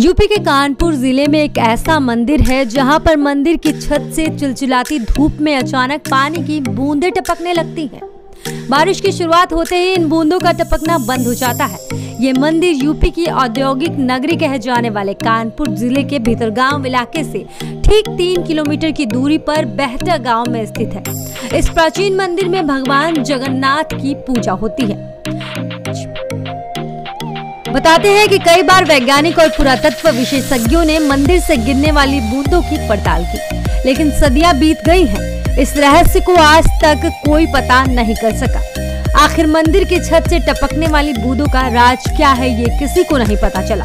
UP के कानपुर जिले में एक ऐसा मंदिर है जहां पर मंदिर की छत से चिलचिलाती धूप में अचानक पानी की बूंदें टपकने लगती हैं। बारिश की शुरुआत होते ही इन बूंदों का टपकना बंद हो जाता है। ये मंदिर यूपी की औद्योगिक नगरी कहे जाने वाले कानपुर जिले के भीतरगांव इलाके से ठीक 3 किलोमीटर की दूरी पर बहता गाँव में स्थित है। इस प्राचीन मंदिर में भगवान जगन्नाथ की पूजा होती है। बताते हैं कि कई बार वैज्ञानिक और पुरातत्व विशेषज्ञों ने मंदिर से गिरने वाली बूंदों की पड़ताल की, लेकिन सदियां बीत गई हैं। इस रहस्य को आज तक कोई पता नहीं कर सका। आखिर मंदिर की छत से टपकने वाली बूंदों का राज क्या है, ये किसी को नहीं पता चला।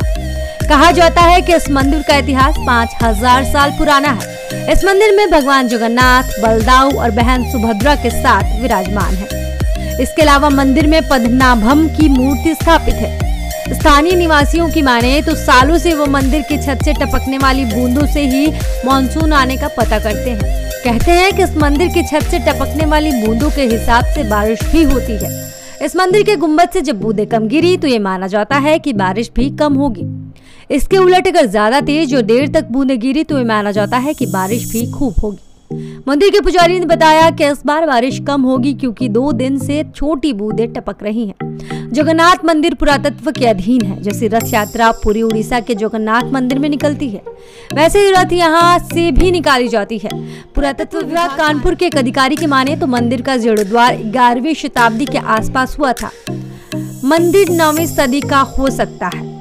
कहा जाता है कि इस मंदिर का इतिहास 5000 साल पुराना है। इस मंदिर में भगवान जगन्नाथ, बलदाव और बहन सुभद्रा के साथ विराजमान है। इसके अलावा मंदिर में पद्मनाभम की मूर्ति स्थापित है। स्थानीय निवासियों की माने तो सालों से वो मंदिर की छत से टपकने वाली बूंदों से ही मानसून आने का पता करते हैं। कहते हैं कि इस मंदिर की छत से टपकने वाली बूंदों के हिसाब से बारिश भी होती है। इस मंदिर के गुंबद से जब बूंदें कम गिरी तो ये माना जाता है कि बारिश भी कम होगी। इसके उलट अगर ज्यादा तेज और देर तक बूंदें गिरी तो ये माना जाता है कि बारिश भी खूब होगी। मंदिर के पुजारी ने बताया कि इस बार बारिश कम होगी क्योंकि 2 दिन से छोटी बूंदें टपक रही है। जगन्नाथ मंदिर पुरातत्व के अधीन है। जैसे रथ यात्रा पूरी उड़ीसा के जगन्नाथ मंदिर में निकलती है, वैसे ही रथ यहाँ से भी निकाली जाती है। पुरातत्व विभाग कानपुर के एक अधिकारी की माने तो मंदिर का जीर्णोद्धार 11वीं शताब्दी के आसपास हुआ था। मंदिर 9वीं सदी का हो सकता है।